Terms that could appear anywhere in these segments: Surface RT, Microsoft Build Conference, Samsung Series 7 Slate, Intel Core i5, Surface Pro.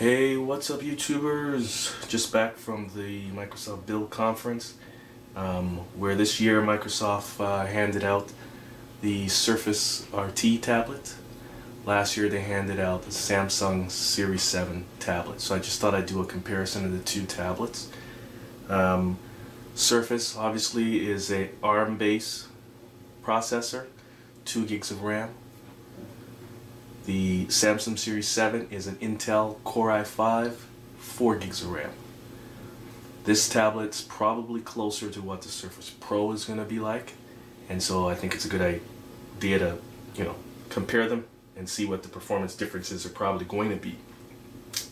Hey, what's up, YouTubers? Just back from the Microsoft Build Conference, where this year Microsoft handed out the Surface RT tablet. Last year they handed out the Samsung Series 7 tablet. So I just thought I'd do a comparison of the two tablets. Surface obviously is a ARM-based processor, 2 gigs of RAM. The Samsung Series 7 is an Intel Core i5, 4 gigs of RAM. This tablet's probably closer to what the Surface Pro is going to be like, and so I think it's a good idea to, compare them and see what the performance differences are probably going to be.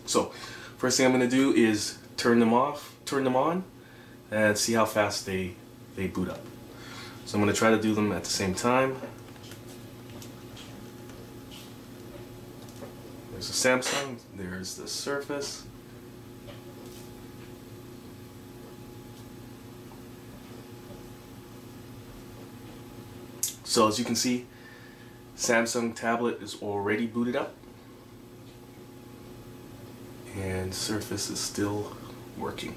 So, first thing I'm going to do is turn them on, and see how fast they boot up. So I'm going to try to do them at the same time. There's the Samsung, there's the Surface. So as you can see, Samsung tablet is already booted up and Surface is still working.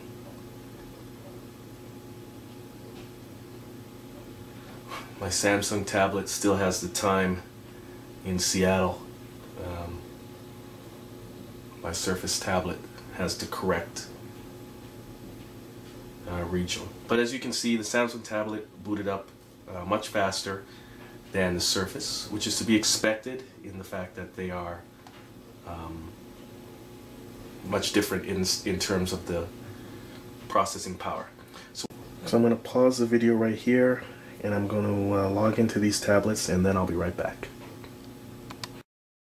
My Samsung tablet still has the time in Seattle. My Surface tablet has the correct region. But as you can see, the Samsung tablet booted up much faster than the Surface, which is to be expected in the fact that they are much different in terms of the processing power. So I'm going to pause the video right here, and I'm going to log into these tablets, and then I'll be right back.